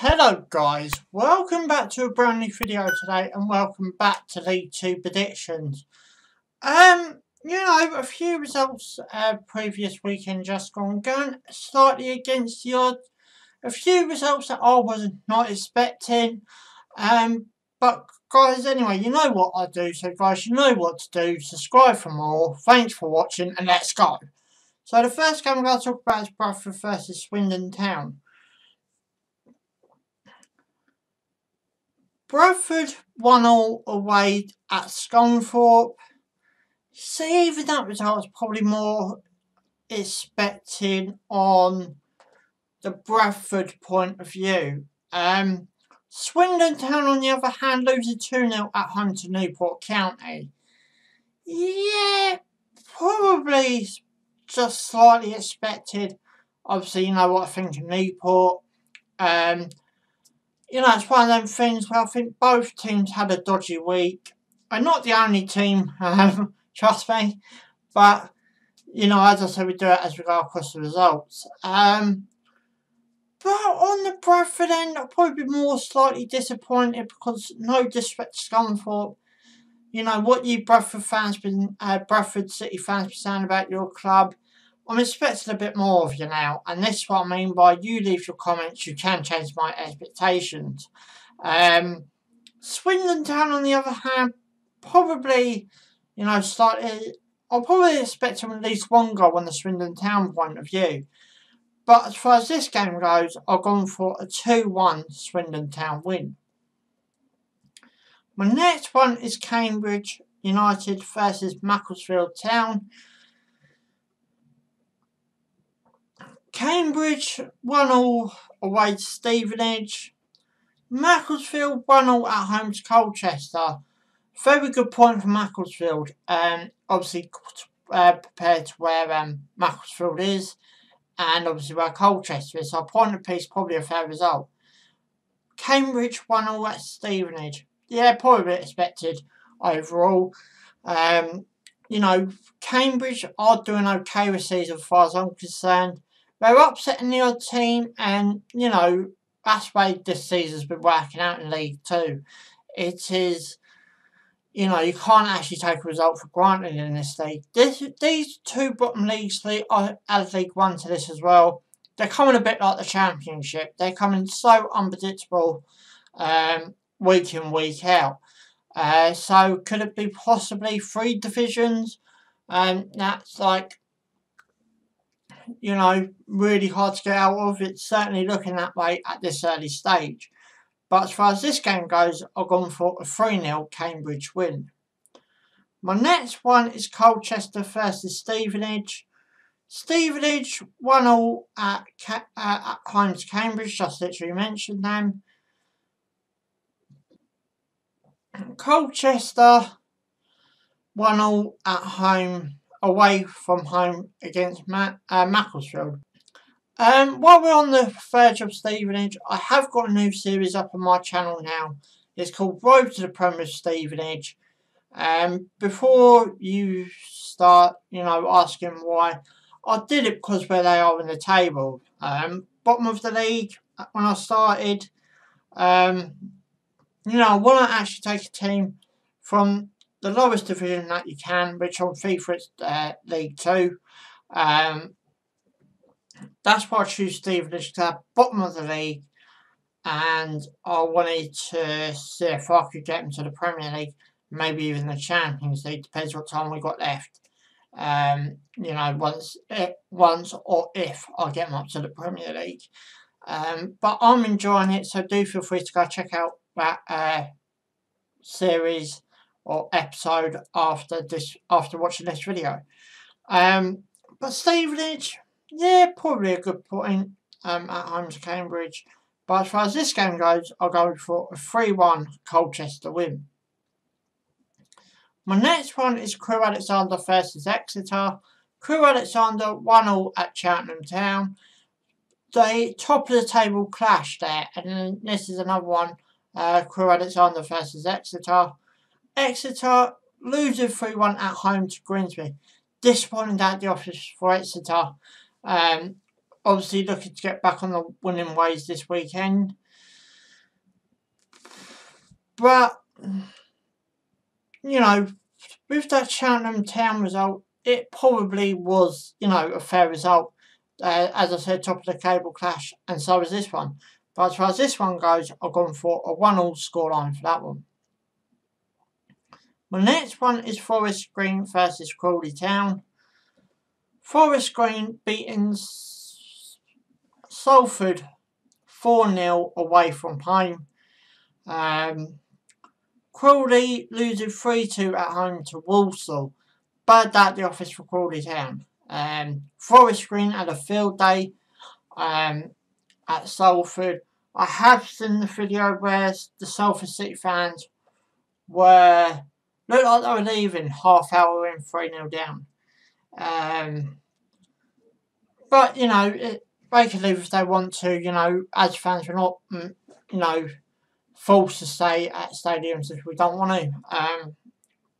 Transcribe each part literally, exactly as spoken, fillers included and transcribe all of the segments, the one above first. Hello guys, welcome back to a brand new video today and welcome back to League two predictions. Um, you know, a few results uh, previous weekend just gone gone, slightly against the odds. A few results that I was not expecting. Um, but guys, anyway, you know what I do, so guys, you know what to do. Subscribe for more, thanks for watching and let's go. So the first game I'm going to talk about is Bradford versus Swindon Town. Bradford won all away at Scunthorpe. See, even that result was probably more expecting on the Bradford point of view. Um, Swindon Town, on the other hand, loses two nil at home to Newport County. Yeah, probably just slightly expected. Obviously, you know what I think of Newport. Um... You know, it's one of them things where I think both teams had a dodgy week. I'm not the only team, um, trust me. But, you know, as I said, we do it as we go across the results. Um, but on the Bradford end, I'll probably be more slightly disappointed because, no disrespect to Scunthorpe, you know, what you Bradford fans, been, uh, Bradford City fans been saying about your club, I'm expecting a bit more of you now, and this is what I mean by you leave your comments, you can change my expectations. Um, Swindon Town, on the other hand, probably, you know, slightly, I'll probably expect at least one goal on the Swindon Town point of view. But as far as this game goes, I've gone for a two one Swindon Town win. My next one is Cambridge United versus Macclesfield Town. Cambridge won all away to Stevenage. Macclesfield won all at home to Colchester. Very good point for Macclesfield. Um, obviously uh, prepared to where um, Macclesfield is and obviously where Colchester is. So a point apiece, probably a fair result. Cambridge won all at Stevenage. Yeah, probably expected overall. Um, you know, Cambridge are doing okay this season as far as I'm concerned. They're upsetting the odd team and, you know, that's the way this season's been working out in League two. It is, you know, you can't actually take a result for granted in this league. This, these two bottom leagues are add League one to this as well. They're coming a bit like the Championship. They're coming so unpredictable um, week in, week out. Uh, so could it be possibly three divisions? Um, that's like... you know, really hard to get out of. It's certainly looking that way at this early stage. But as far as this game goes, I've gone for a three nil Cambridge win. My next one is Colchester versus Stevenage. Stevenage won all at, uh, at home to Cambridge, just literally mentioned them. Colchester won all at home away from home against Ma uh, Macclesfield. Um, while we're on the verge of Stevenage, I have got a new series up on my channel now. It's called Road to the Premier Stevenage. Um, before you start, you know, asking why, I did it because where they are in the table. Um, bottom of the league, when I started, um, you know, I want to actually take a team from the lowest division that you can, which on FIFA it's uh, League two. Um, that's why I choose Stevenage, because they're bottom of the league. And I wanted to see if I could get them to the Premier League, maybe even the Champions League, depends what time we got left. Um, you know, once, it, once or if I get them up to the Premier League. Um, but I'm enjoying it, so do feel free to go check out that uh, series or episode after this, after watching this video. Um, but Stevenage, yeah, probably a good point um, at home to Cambridge. But as far as this game goes, I'll go for a three one Colchester win. My next one is Crewe Alexandra versus Exeter. Crewe Alexandra won all at Cheltenham Town. The top of the table clash there, and this is another one, uh, Crewe Alexandra versus Exeter. Exeter losing three one at home to Grimsby. Disappointed at the office for Exeter. Um, obviously looking to get back on the winning ways this weekend. But, you know, with that Cheltenham Town result, it probably was, you know, a fair result. Uh, as I said, top of the cable clash, and so is this one. But as far as this one goes, I've gone for a one-all scoreline for that one. My next one is Forest Green versus Crawley Town. Forest Green beating Salford four nil away from home. Um, Crawley losing three two at home to Walsall. Bad day at the office for Crawley Town. Um, Forest Green had a field day um, at Salford. I have seen the video where the Salford City fans were, looked like they were leaving half hour in, three nil down. Um, but, you know, it, they can leave if they want to, you know, as fans we're not, you know, forced to stay at stadiums if we don't want to. Um,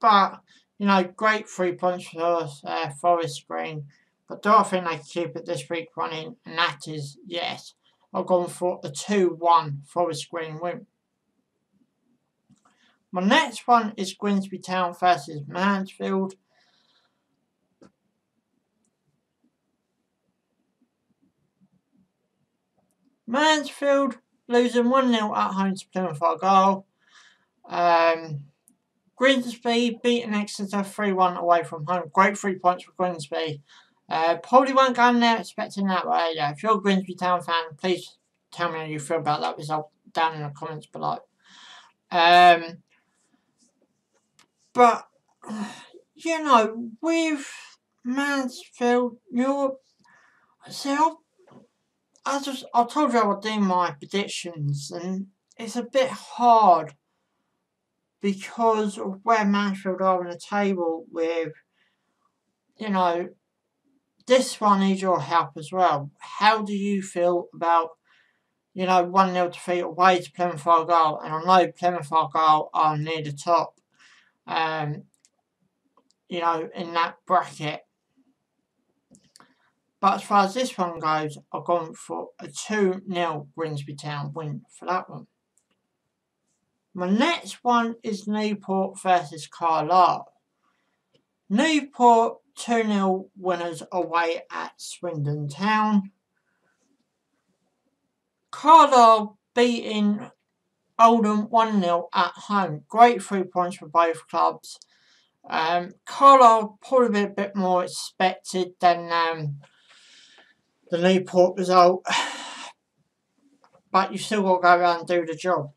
but, you know, great three points for uh, Forest Green. But do I think they can keep it this week running? And that is yes. I've gone for a two one Forest Green win. My next one is Grimsby Town versus Mansfield. Mansfield losing one nil at home to Plymouth Argyle. Um... Grimsby beating Exeter three one away from home. Great three points for Grimsby. Uh, probably won't go in there expecting that, but yeah, if you're a Grimsby Town fan, please tell me how you feel about that result down in the comments below. Um, but, you know, with Mansfield, you're... See, I've, I just, I told you I would do my predictions, and it's a bit hard because of where Mansfield are on the table with, you know, this one needs your help as well. How do you feel about, you know, one nil defeat away to Plymouth Argyle? And I know Plymouth Argyle are near the top, um, you know, in that bracket. But as far as this one goes, I've gone for a two nil Grimsby Town win for that one. My next one is Newport versus Carlisle. Newport two nil winners away at Swindon Town. Carlisle beating Oldham one nil at home. Great three points for both clubs. Um, Carlisle probably a bit more expected than um, the Newport result. But you still got to go around and do the job.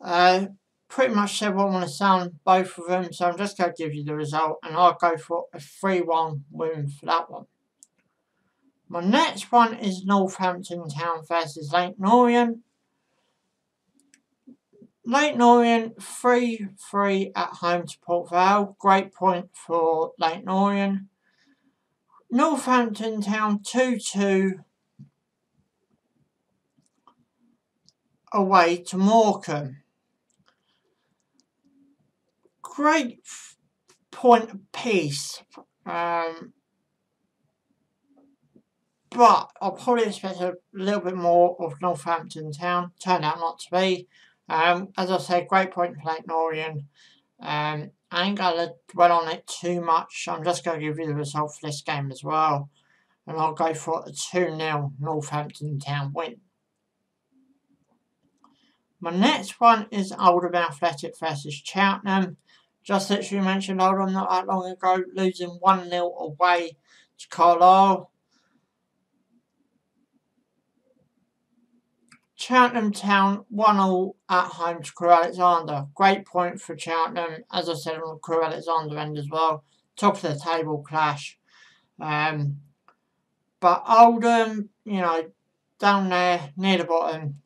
Uh, pretty much said what I want to say on both of them, so I'm just going to give you the result, and I'll go for a three one win for that one. My next one is Northampton Town versus Leyton Orient. Leyton Orient three three at home to Port Vale. Great point for Leyton Orient. Northampton Town two two away to Morecambe. Great point of peace. Um, but I probably expect a little bit more of Northampton Town. Turned out not to be. Um, as I said, great point for Leyton Orient. Um, I ain't going to dwell on it too much. I'm just going to give you the result for this game as well. And I'll go for a two nil Northampton Town win. My next one is Oldham Athletic versus Cheltenham. Just literally mentioned Oldham not that long ago, losing one nil away to Carlisle. Cheltenham Town one all at home to Crewe Alexandra. Great point for Cheltenham, as I said on the Crewe Alexandra end as well. Top of the table clash. Um, but Oldham, you know, down there near the bottom.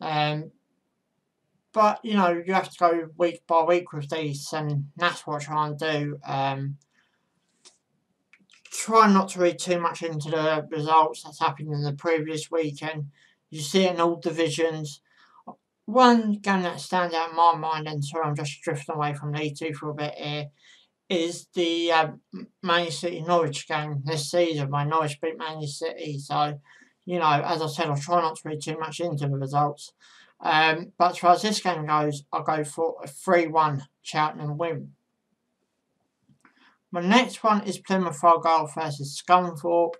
Um, But, you know, you have to go week by week with these, and that's what I try and do. Um, try not to read too much into the results that's happened in the previous weekend. You see it in all divisions. One game that stands out in my mind, and sorry I'm just drifting away from League two for a bit here, is the uh, Man City Norwich game this season, when Norwich beat Man City. So, you know, as I said, I try not to read too much into the results. Um, but as far as this game goes, I'll go for a three one Cheltenham win. My next one is Plymouth Argyle versus Scunthorpe.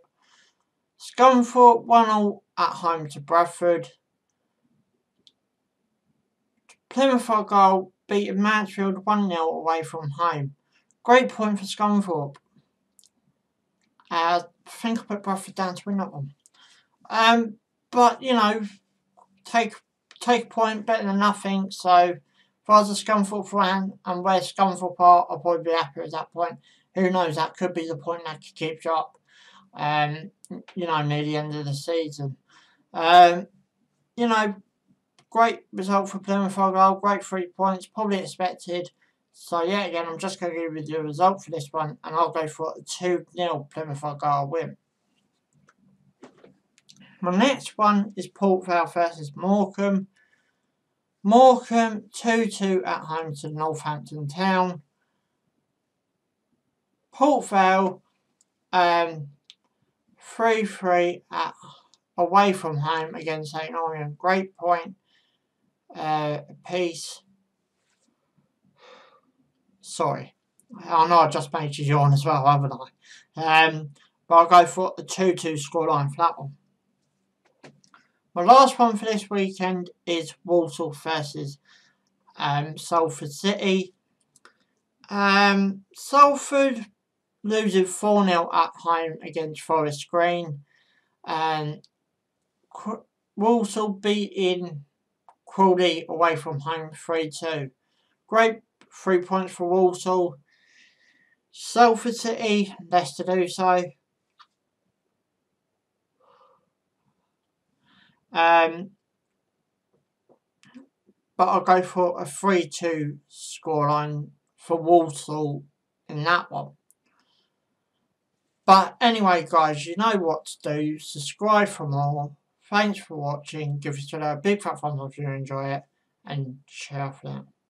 Scunthorpe one all at home to Bradford. Plymouth Argyle beat Mansfield one nil away from home. Great point for Scunthorpe. Uh, I think I put Bradford down to win that one. Um, but, you know, take take a point, better than nothing. So, if I was a Scunthorpe fan and where Scunthorpe are, I'd probably be happier at that point. Who knows, that could be the point that could keep you up, um, you know, near the end of the season. Um, you know, great result for Plymouth Argyle, great three points, probably expected. So yeah, again, I'm just going to give you the result for this one, and I'll go for a two nil Plymouth Argyle win. My next one is Port Vale versus Morecambe. Morecambe two two at home to Northampton Town. Port Vale um, three three at, away from home against Leyton Orient. Great point uh, apiece. Sorry, I know I just made you yawn as well, haven't I? Um, but I'll go for a two two scoreline for that one. My last one for this weekend is Walsall versus um, Salford City. Um, Salford losing four nil at home against Forest Green. And um, Walsall beating Crawley away from home three two. Great three points for Walsall. Salford City, less to do so. Um, but I'll go for a three two scoreline for Walsall in that one. But anyway, guys, you know what to do. Subscribe for more. Thanks for watching. Give this video a big fat thumbs up if you enjoy it. And cheer for that.